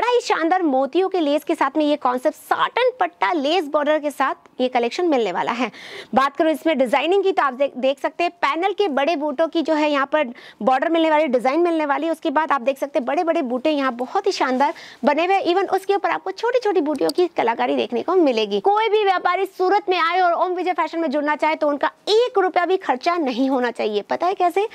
बड़ा ही शानदार मोतियों के लेस के साथ में ये कॉन्सेप्ट साटन पट्टा लेस बॉर्डर के साथ ये कलेक्शन मिलने वाला है। बात करो इसमें डिजाइनिंग की तो आप देख सकते हैं पैनल के बड़े बूटों की जो है यहाँ पर बॉर्डर मिलने वाली, डिजाइन मिलने वाली है। उसके बाद आप देख सकते हैं बड़े बड़े बूटे यहाँ बहुत ही शानदार बने हुए, इवन उसके ऊपर आपको छोटी छोटी बूटियों की कलाकारी देखने को मिलेगी। कोई भी व्यापारी सूरत में आए और ओम विजय फैशन में जुड़ना चाहे तो उनका 1 रुपया भी खर्चा नहीं होना चाहिए। पता है कैसे?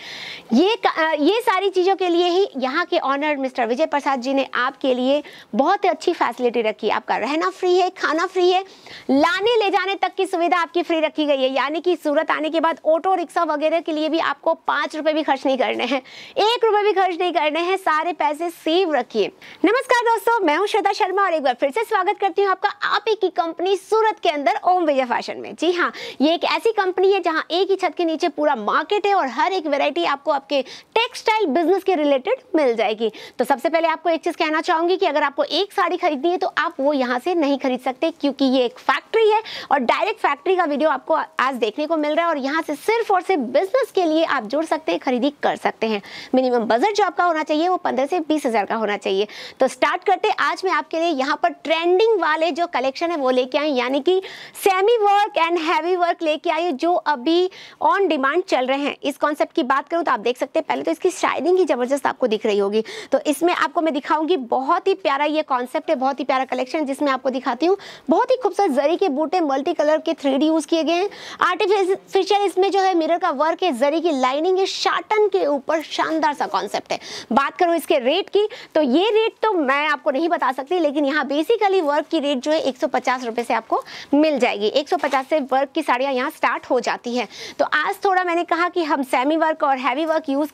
ये सारी चीजों के लिए ही यहाँ के ऑनर मिस्टर विजय प्रसाद जी ने आपके लिए बहुत अच्छी फैसिलिटी रखी। आपका रहना फ्री है, खाना फ्री है, लाने ले जाने तक की सुविधा आपकी फ्री रखी गई है। यानी कि सूरत आने के बाद ऑटो रिक्शा वगैरह के लिए भी आपको 5 रुपए भी खर्च नहीं करने हैं, 1 रुपए भी खर्च नहीं करने हैं, सारे पैसे सेव रखिए। नमस्कार दोस्तों, मैं हूं श्वेता शर्मा और एक बार फिर से स्वागत करती हूं आपका आप ही की कंपनी सूरत के अंदर ओम विजय फैशन में। जी हाँ, ये एक ऐसी कंपनी है जहां एक ही छत के नीचे पूरा मार्केट है और हर एक वैरायटी आपको आपके टेक्सटाइल बिजनेस के रिलेटेड मिल जाएगी। तो सबसे पहले आपको एक चीज कहना चाहूंगी कि अगर आपको एक साड़ी खरीदनी है तो आप वो यहाँ से नहीं खरीद सकते, क्योंकि ये एक फैक्ट्री है और डायरेक्ट फैक्ट्री का वीडियो आपको आज देखने को मिल रहा है। और यहाँ से सिर्फ और सिर्फ बिजनेस के लिए आप जुड़ सकते हैं, खरीदी कर सकते हैं। मिनिमम बजट जो आपका होना चाहिए वो 15 से 20 हज़ार का होना चाहिए। तो स्टार्ट करते आज मैं आपके लिए यहाँ पर ट्रेंडिंग वाले जो कलेक्शन है वो लेके आई, यानी कि semi work and heavy work लेके आई जो अभी ऑन डिमांड चल रहे हैं। इस कॉन्सेप्ट की बात करूँ तो आप देख सकते हैं पहले तो इसकी शाइनिंग ही जबरदस्त आपको दिख रही होगी। तो इसमें आपको मैं दिखाऊंगी, बहुत ही प्यारा ये कॉन्सेप्ट है, बहुत ही प्यारा कलेक्शन जिसमें आपको दिखाती हूँ। बहुत ही खूबसूरत जरी के बूटे, मल्टी कलर के 3D यूज किए गए हैं, आर्टिफिशियल इसमें जो है मिरर का वर्क है, जरी की लाइनिंग है, शाटन के ऊपर शानदार सा कॉन्सेप्ट है। बात करूँ इसके रेट की तो ये रेट तो मैं आपको नहीं बता सकती, लेकिन यहाँ बेसिकली वर्क की रेट जो है 150 रुपये से आपको मिल जाएगी। 150 से वर्क की साड़ियाँ यहाँ स्टार्ट हो जाती है। तो आज थोड़ा मैंने कहा कि हम सेमी वर्क और हैवी वर्क यूज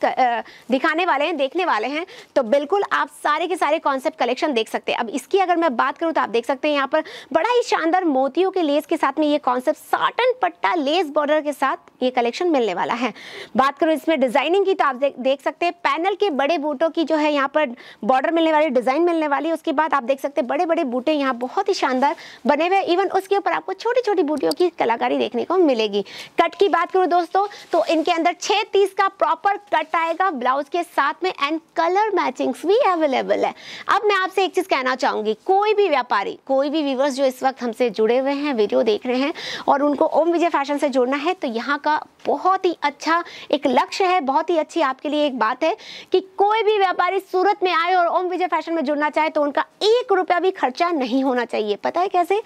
दिखाने वाले हैं, देखने वाले हैं। तो बिल्कुल आप सारे के सारे कॉन्सेप्ट कलेक्शन देख सकते हैं। अब इसकी अगर मैं बात करूँ तो आप देख सकते हैं यहाँ पर बड़ा ही शानदार मोतियों के लेस के साथ में ये कॉन्सेप्ट साटन पट्टा लेस बॉर्डर के साथ ये कलेक्शन मिलने वाला है। बात करूँ इसमें डिजाइनिंग की तो आप देख सकते हैं पैनल के बड़े बूटों की जो है यहाँ पर बॉर्डर मिलने वाली, डिजाइन मिलने वाली है। उसके बाद आप देख सकते हैं बड़े बड़े बूटे यहाँ बहुत ही शानदार बने हुए, इवन उसके ऊपर आपको छोटी छोटी बूटियों की कलाकारी देखने को मिलेगी। कट की बात करूँ दोस्तों तो इनके अंदर 6:30 का प्रॉपर कट आएगा ब्लाउज के साथ में, एंड कलर मैचिंग्स भी अवेलेबल है। अब मैं आपसे एक चीज कहना चाहूंगी, कोई भी व्यापारी, कोई भी व्यूवर्स जो इस वक्त हमसे जुड़े हुए हैं, वीडियो देख रहे हैं और उनको ओम विजय फैशन से जुड़ना है तो यहाँ का बहुत ही अच्छा एक लक्ष्य है, बहुत ही अच्छी आपके लिए एक बात है कि कोई भी व्यापारी सूरत में आए और ओम विजय फैशन में जुड़ना चाहे तो उनका 1 रुपया भी खर्चा नहीं होना चाहिए। पता है कैसे?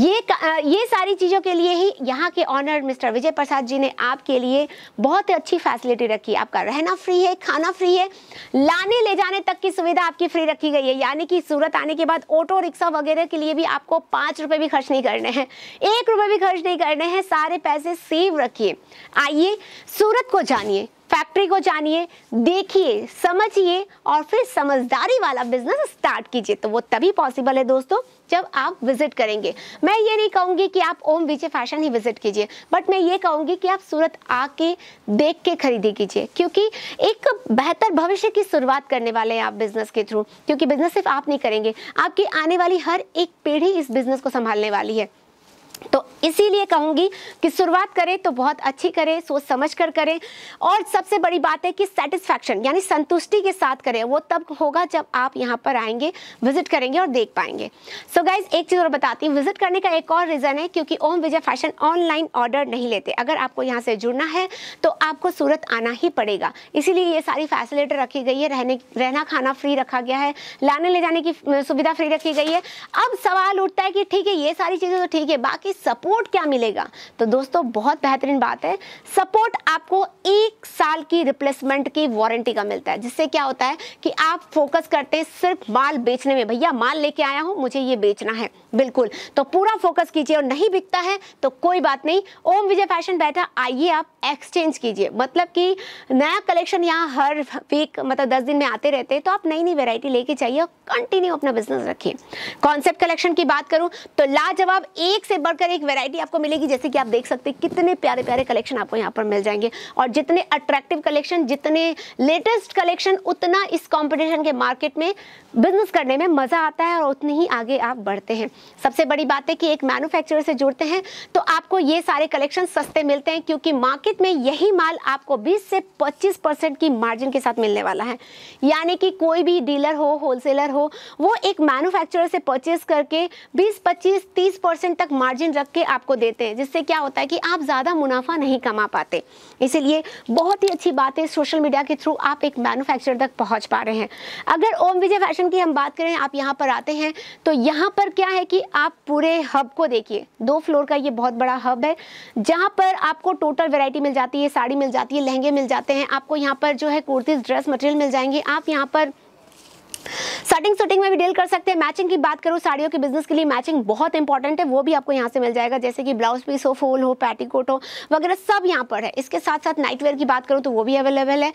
ये सारी चीज़ों के लिए ही यहाँ के ऑनर मिस्टर विजय प्रसाद जी ने आपके लिए बहुत अच्छी फैसिलिटी रखी। आपका रहना फ्री है, खाना फ्री है, लाने ले जाने तक की सुविधा आपकी फ्री रखी गई है। यानी कि सूरत आने के बाद ऑटो रिक्शा वगैरह के लिए भी आपको 5 रुपये भी खर्च नहीं करने हैं, 1 रुपये भी खर्च नहीं करने हैं, सारे पैसे सेव रखिए। आइए सूरत को जानिए, फैक्ट्री को जानिए, देखिए, समझिए और फिर समझदारी वाला बिजनेस स्टार्ट कीजिए। तो वो तभी पॉसिबल है दोस्तों जब आप विजिट करेंगे। मैं ये नहीं कहूँगी कि आप ओम विजय फैशन ही विजिट कीजिए, बट मैं ये कहूँगी कि आप सूरत आके देख के खरीदी कीजिए, क्योंकि एक बेहतर भविष्य की शुरुआत करने वाले हैं आप बिजनेस के थ्रू। क्योंकि बिजनेस सिर्फ आप नहीं करेंगे, आपकी आने वाली हर एक पीढ़ी इस बिजनेस को संभालने वाली है। तो इसीलिए कहूँगी कि शुरुआत करें तो बहुत अच्छी करें, सोच समझ कर करें, और सबसे बड़ी बात है कि सेटिस्फैक्शन यानी संतुष्टि के साथ करें। वो तब होगा जब आप यहाँ पर आएंगे, विजिट करेंगे और देख पाएंगे। सो गाइज, एक चीज़ और बताती हूँ, विजिट करने का एक और रीज़न है क्योंकि Om Vijay fashion online order नहीं लेते। अगर आपको यहाँ से जुड़ना है तो आपको सूरत आना ही पड़ेगा, इसीलिए ये सारी फैसिलिटी रखी गई है। रहना खाना फ्री रखा गया है, लाने ले जाने की सुविधा फ्री रखी गई है। अब सवाल उठता है कि ठीक है ये सारी चीज़ें तो ठीक है, बाकी सपोर्ट क्या मिलेगा? तो दोस्तों बहुत बेहतरीन बात है, सपोर्ट आपको 1 साल की रिप्लेसमेंट की वारंटी का मिलता है, जिससे क्या होता है कि आप फोकस करते हैं सिर्फ माल बेचने में। भैया माल लेके आया हूं, मुझे ये बेचना है, बिल्कुल तो पूरा फोकस कीजिए। और नहीं बिकता है तो कोई बात नहीं, ओम विजय फैशन बैठा, आइए आप एक्सचेंज कीजिए। मतलब कि नया कलेक्शन यहाँ हर वीक मतलब 10 दिन में आते रहते हैं, तो आप नई नई वेरायटी लेके चाहिए और कंटिन्यू अपना बिजनेस रखिए। कॉन्सेप्ट कलेक्शन की बात करूँ तो लाजवाब एक से बढ़कर एक वेरायटी वैरायटी आपको मिलेगी, जैसे कि आप देख सकते हैं कितने प्यारे प्यारे कलेक्शन आपको यहाँ पर मिल जाएंगे। और जितने अट्रैक्टिव कलेक्शन, जितने लेटेस्ट कलेक्शन, उतना इस कॉम्पिटिशन के मार्केट में बिजनेस करने में मज़ा आता है और उतनी ही आगे आप बढ़ते हैं। सबसे बड़ी बात है कि एक मैन्युफैक्चरर से जुड़ते हैं तो आपको ये सारे कलेक्शन सस्ते मिलते हैं, क्योंकि मार्केट में यही माल आपको 20 से 25% की मार्जिन के साथ मिलने वाला है। यानी कि कोई भी डीलर हो, होलसेलर हो, वो एक मैन्युफैक्चरर से परचेस करके 20, 25, 30% तक मार्जिन रख के आपको देते हैं, जिससे क्या होता है कि आप ज़्यादा मुनाफा नहीं कमा पाते। इसीलिए बहुत ही अच्छी बात है, सोशल मीडिया के थ्रू आप एक मैन्युफैक्चरर तक पहुंच पा रहे हैं। अगर ओम विजय फैशन की हम बात करें, आप यहाँ पर आते हैं तो यहाँ पर क्या है कि आप पूरे हब को देखिए, 2 फ्लोर का ये बहुत बड़ा हब है, जहाँ पर आपको टोटल वेरायटी मिल जाती है, साड़ी मिल जाती है, लहंगे मिल जाते हैं, आपको यहाँ पर जो है कुर्तीज़, ड्रेस मटेरियल मिल जाएंगे। आप यहाँ पर स्टार्टिंग शूटिंग में भी डील कर सकते हैं। मैचिंग की बात करूँ, साड़ियों के बिजनेस के लिए मैचिंग बहुत इंपॉर्टेंट है, वो भी आपको यहाँ से मिल जाएगा, जैसे कि ब्लाउज पीस हो, फूल हो, पेटीकोट हो, वगैरह सब यहाँ पर है। इसके साथ साथ नाइटवेयर की बात करूँ तो वो भी अवेलेबल है।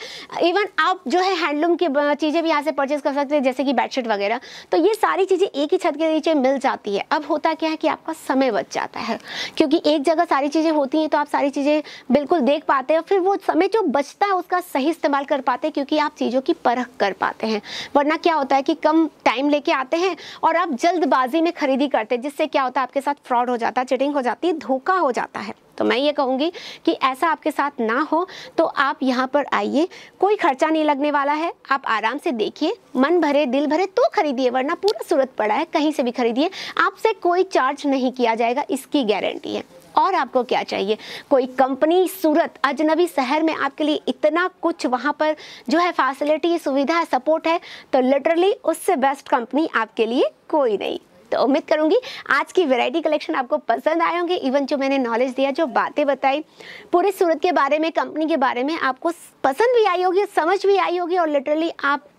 इवन आप जो है हैंडलूम की चीज़ें भी यहाँ से परचेज कर सकते हैं, जैसे कि बेडशीट वगैरह। तो ये सारी चीज़ें एक ही छत के नीचे मिल जाती है। अब होता क्या है कि आपका समय बच जाता है, क्योंकि एक जगह सारी चीज़ें होती हैं तो आप सारी चीज़ें बिल्कुल देख पाते हैं, फिर वो समय जो बचता है उसका सही इस्तेमाल कर पाते हैं, क्योंकि आप चीज़ों की परख कर पाते हैं। वरना क्या होता है कि कम टाइम लेके आते हैं और आप जल्दबाजी में खरीदी करते हैं, जिससे क्या होता है आपके साथ फ्रॉड हो जाता है, चीटिंग हो जाती है, धोखा हो जाता है। तो मैं ये कहूँगी कि ऐसा आपके साथ ना हो, तो आप यहाँ पर आइए, कोई खर्चा नहीं लगने वाला है, आप आराम से देखिए, मन भरे दिल भरे तो खरीदिए, वरना पूरा सूरत पड़ा है, कहीं से भी खरीदिए, आपसे कोई चार्ज नहीं किया जाएगा, इसकी गारंटी है। और आपको क्या चाहिए, कोई कंपनी सूरत अजनबी शहर में आपके लिए इतना कुछ वहाँ पर जो है फैसिलिटी, सुविधा है, सपोर्ट है, तो लिटरली उससे बेस्ट कंपनी आपके लिए कोई नहीं। तो उम्मीद करूंगी आज की वैरायटी कलेक्शन आपको पसंद आए होंगे। इवन जो मैंने नॉलेज दिया, जो बातें बताई पूरे सूरत के बारे में, कंपनी के बारे में, आपको पसंद भी आई होगी, समझ भी आई होगी, और लिटरली आपके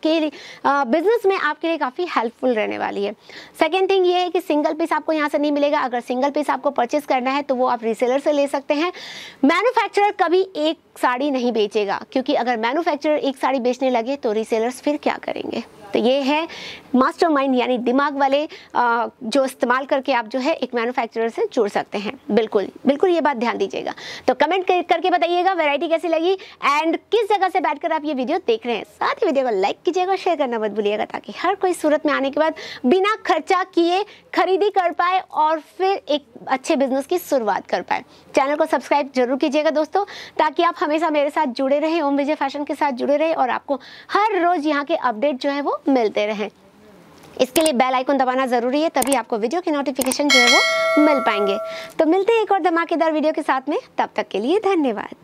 बिजनेस में आपके लिए काफ़ी हेल्पफुल रहने वाली है। सेकेंड थिंग ये है कि सिंगल पीस आपको यहाँ से नहीं मिलेगा। अगर सिंगल पीस आपको परचेस करना है तो वो आप रीसेलर से ले सकते हैं। मैन्युफैक्चरर कभी एक साड़ी नहीं बेचेगा, क्योंकि अगर मैन्युफैक्चरर एक साड़ी बेचने लगे तो रीसेलर्स फिर क्या करेंगे। तो ये है मास्टरमाइंड, यानी दिमाग वाले जो इस्तेमाल करके आप जो है एक मैन्युफैक्चरर से जुड़ सकते हैं। बिल्कुल बिल्कुल ये बात ध्यान दीजिएगा। तो कमेंट करके बताइएगा वैरायटी कैसी लगी एंड किस जगह से बैठकर आप ये वीडियो देख रहे हैं। साथ ही वीडियो को लाइक कीजिएगा, शेयर करना मत भूलिएगा, ताकि हर कोई सूरत में आने के बाद बिना खर्चा किए खरीदी कर पाए और फिर एक अच्छे बिजनेस की शुरुआत कर पाए। चैनल को सब्सक्राइब जरूर कीजिएगा दोस्तों, ताकि आप हमेशा मेरे साथ जुड़े रहें, ओम विजय फैशन के साथ जुड़े रहें और आपको हर रोज यहाँ के अपडेट जो है वो मिलते रहें। इसके लिए बेल आइकन दबाना जरूरी है, तभी आपको वीडियो के नोटिफिकेशन जो है वो मिल पाएंगे। तो मिलते हैं एक और धमाकेदार वीडियो के साथ में, तब तक के लिए धन्यवाद।